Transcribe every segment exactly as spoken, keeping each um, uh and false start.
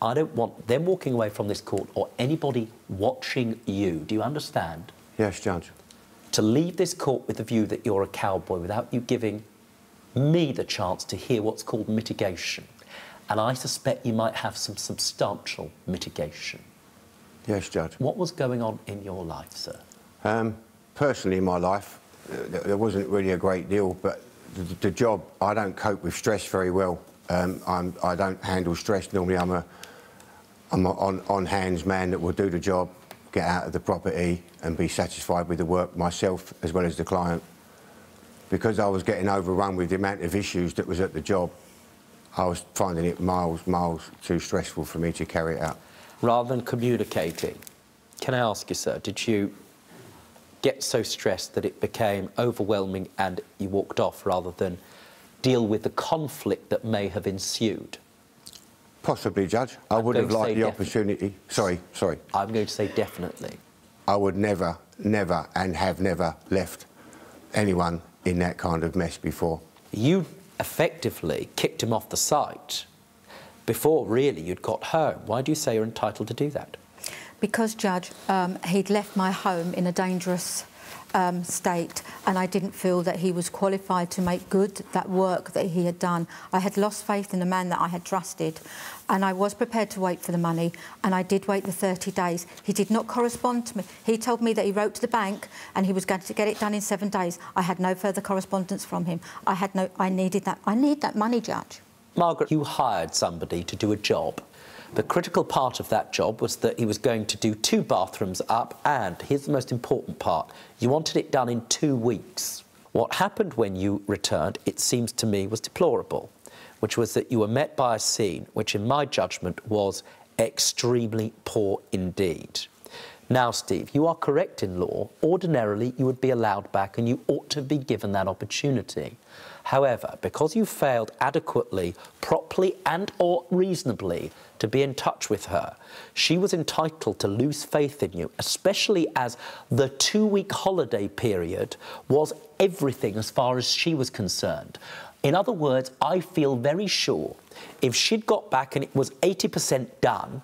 I don't want them walking away from this court or anybody watching you. Do you understand? Yes, Judge. To leave this court with the view that you're a cowboy without you giving me the chance to hear what's called mitigation. And I suspect you might have some substantial mitigation. Yes, Judge. What was going on in your life, sir? Um, personally, in my life, there wasn't really a great deal, but the, the job, I don't cope with stress very well. Um, I'm, I don't handle stress. Normally, I'm a, I'm a on, on hands man that will do the job, get out of the property and be satisfied with the work myself as well as the client. Because I was getting overrun with the amount of issues that was at the job, I was finding it miles, miles too stressful for me to carry it out. Rather than communicating, can I ask you, sir, did you get so stressed that it became overwhelming and you walked off rather than deal with the conflict that may have ensued? Possibly, Judge. I would have liked the opportunity. Sorry, sorry. I'm going to say definitely. I would never, never, and have never left anyone in that kind of mess before. You effectively kicked him off the site before, really, you'd got home. Why do you say you're entitled to do that? Because, Judge, um, he'd left my home in a dangerous um, state and I didn't feel that he was qualified to make good that work that he had done. I had lost faith in the man that I had trusted and I was prepared to wait for the money and I did wait the thirty days. He did not correspond to me. He told me that he wrote to the bank and he was going to get it done in seven days. I had no further correspondence from him. I had no... I needed that. I need that money, Judge. Margaret, you hired somebody to do a job. The critical part of that job was that he was going to do two bathrooms up and, here's the most important part, you wanted it done in two weeks. What happened when you returned, it seems to me, was deplorable, which was that you were met by a scene which, in my judgment, was extremely poor indeed. Now, Steve, you are correct in law. Ordinarily, you would be allowed back and you ought to be given that opportunity. However, because you failed adequately, properly and or reasonably to be in touch with her, she was entitled to lose faith in you, especially as the two-week holiday period was everything as far as she was concerned. In other words, I feel very sure if she'd got back and it was eighty percent done,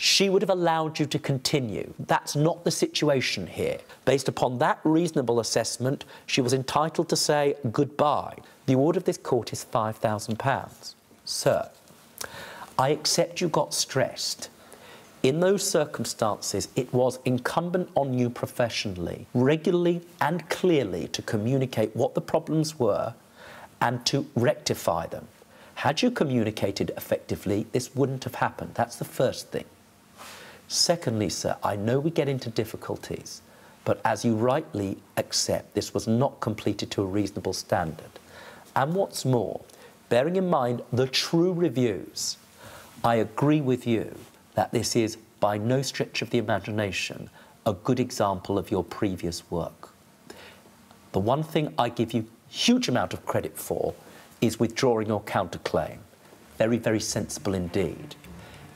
she would have allowed you to continue. That's not the situation here. Based upon that reasonable assessment, she was entitled to say goodbye. The award of this court is five thousand pounds. Sir, I accept you got stressed. In those circumstances, it was incumbent on you professionally, regularly and clearly to communicate what the problems were and to rectify them. Had you communicated effectively, this wouldn't have happened. That's the first thing. Secondly, sir, I know we get into difficulties, but as you rightly accept, this was not completed to a reasonable standard. And what's more, bearing in mind the true reviews, I agree with you that this is, by no stretch of the imagination, a good example of your previous work. The one thing I give you a huge amount of credit for is withdrawing your counterclaim. Very, very sensible indeed.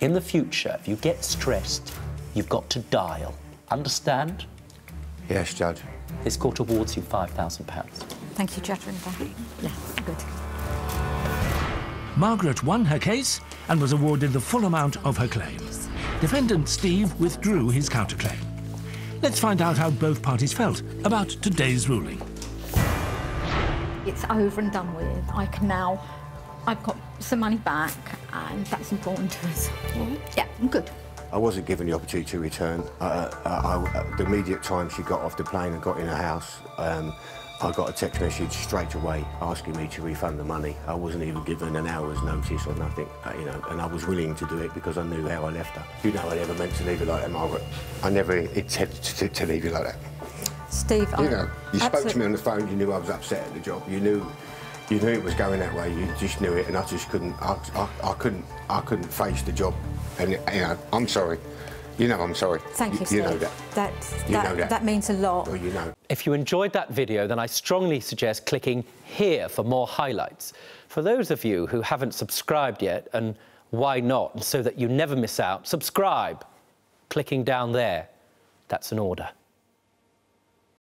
In the future, if you get stressed, you've got to dial. Understand? Yes, Judge. This court awards you five thousand pounds. Thank you, Judge Rinder. Yeah, good. Margaret won her case and was awarded the full amount of her claim. Defendant Steve withdrew his counterclaim. Let's find out how both parties felt about today's ruling. It's over and done with. I can now... I've got some money back, and that's important to us. Yeah, I'm good. I wasn't given the opportunity to return. Uh, I, I, the immediate time she got off the plane and got in her house, um, I got a text message straight away asking me to refund the money. I wasn't even given an hour's notice or nothing, uh, you know, and I was willing to do it because I knew how I left her. You know I never meant to leave her like that, Margaret. I never intended to, to leave you like that. Steve, You I know, you spoke to me on the phone, you knew I was upset at the job, you knew... You knew it was going that way. You just knew it, and I just couldn't. I, I, I couldn't. I couldn't face the job. And you know, I'm sorry. You know, I'm sorry. Thank you, you Steve. You know that. That's, that. You know that. That means a lot. Well, you know. If you enjoyed that video, then I strongly suggest clicking here for more highlights. For those of you who haven't subscribed yet, and why not? So that you never miss out. Subscribe. Clicking down there. That's an order.